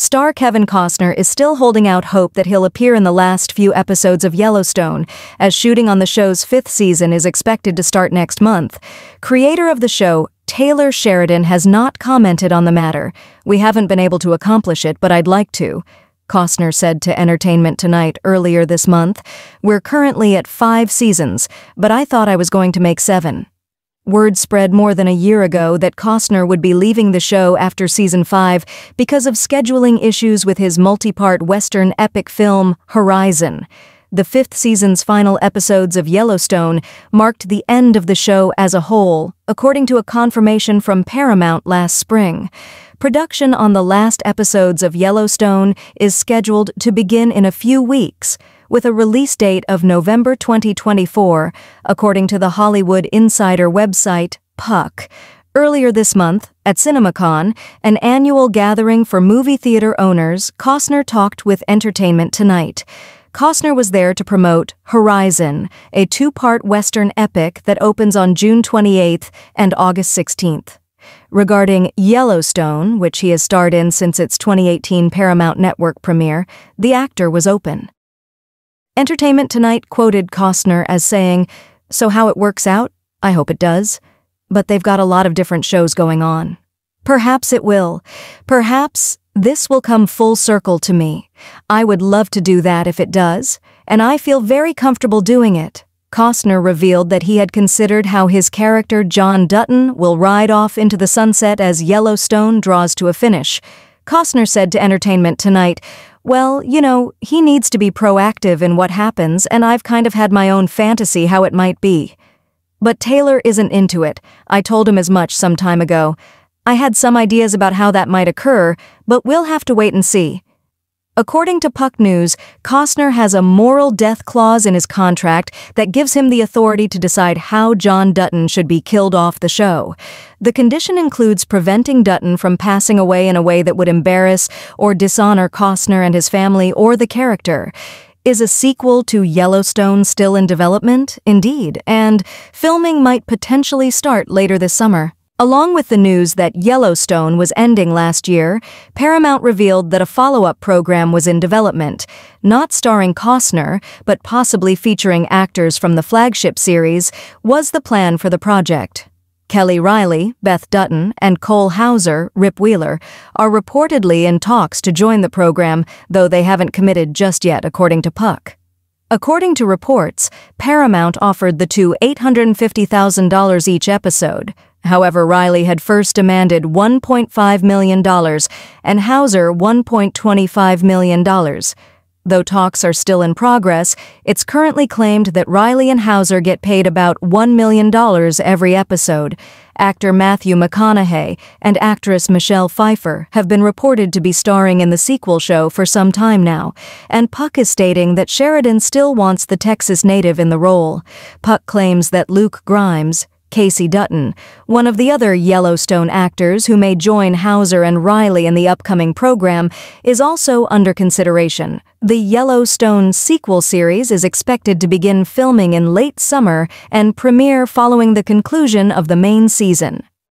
Star Kevin Costner is still holding out hope that he'll appear in the last few episodes of Yellowstone, as shooting on the show's 5th season is expected to start next month. Creator of the show, Taylor Sheridan, has not commented on the matter. "We haven't been able to accomplish it, but I'd like to," Costner said to Entertainment Tonight earlier this month. "We're currently at 5 seasons, but I thought I was going to make 7. Word spread more than a year ago that Costner would be leaving the show after season 5 because of scheduling issues with his multi-part Western epic film, Horizon. The 5th season's final episodes of Yellowstone marked the end of the show as a whole, according to a confirmation from Paramount last spring. Production on the last episodes of Yellowstone is scheduled to begin in a few weeks, with a release date of November 2024, according to the Hollywood Insider website, Puck. Earlier this month, at CinemaCon, an annual gathering for movie theater owners, Costner talked with Entertainment Tonight. Costner was there to promote Horizon, a 2-part Western epic that opens on June 28th and August 16th. Regarding Yellowstone, which he has starred in since its 2018 Paramount Network premiere, the actor was open. Entertainment Tonight quoted Costner as saying, "So how it works out? I hope it does. But they've got a lot of different shows going on. Perhaps it will. Perhaps this will come full circle to me. I would love to do that if it does, and I feel very comfortable doing it." Costner revealed that he had considered how his character John Dutton will ride off into the sunset as Yellowstone draws to a finish. Costner said to Entertainment Tonight, "Well, you know, he needs to be proactive in what happens, and I've kind of had my own fantasy how it might be. But Taylor isn't into it. I told him as much some time ago. I had some ideas about how that might occur, but we'll have to wait and see." According to Puck News, Costner has a moral death clause in his contract that gives him the authority to decide how John Dutton should be killed off the show. The condition includes preventing Dutton from passing away in a way that would embarrass or dishonor Costner and his family or the character. Is a sequel to Yellowstone still in development? Indeed, and filming might potentially start later this summer. Along with the news that Yellowstone was ending last year, Paramount revealed that a follow-up program was in development, not starring Costner, but possibly featuring actors from the flagship series, was the plan for the project. Kelly Reilly, Beth Dutton, and Cole Hauser, Rip Wheeler, are reportedly in talks to join the program, though they haven't committed just yet, according to Puck. According to reports, Paramount offered the two $850,000 each episode. However, Reilly had first demanded $1.5 million and Hauser $1.25 million. Though talks are still in progress, it's currently claimed that Reilly and Hauser get paid about $1 million every episode. Actor Matthew McConaughey and actress Michelle Pfeiffer have been reported to be starring in the sequel show for some time now, and Puck is stating that Sheridan still wants the Texas native in the role. Puck claims that Luke Grimes, Casey Dutton, one of the other Yellowstone actors who may join Hauser and Reilly in the upcoming program, is also under consideration. The Yellowstone sequel series is expected to begin filming in late summer and premiere following the conclusion of the main season.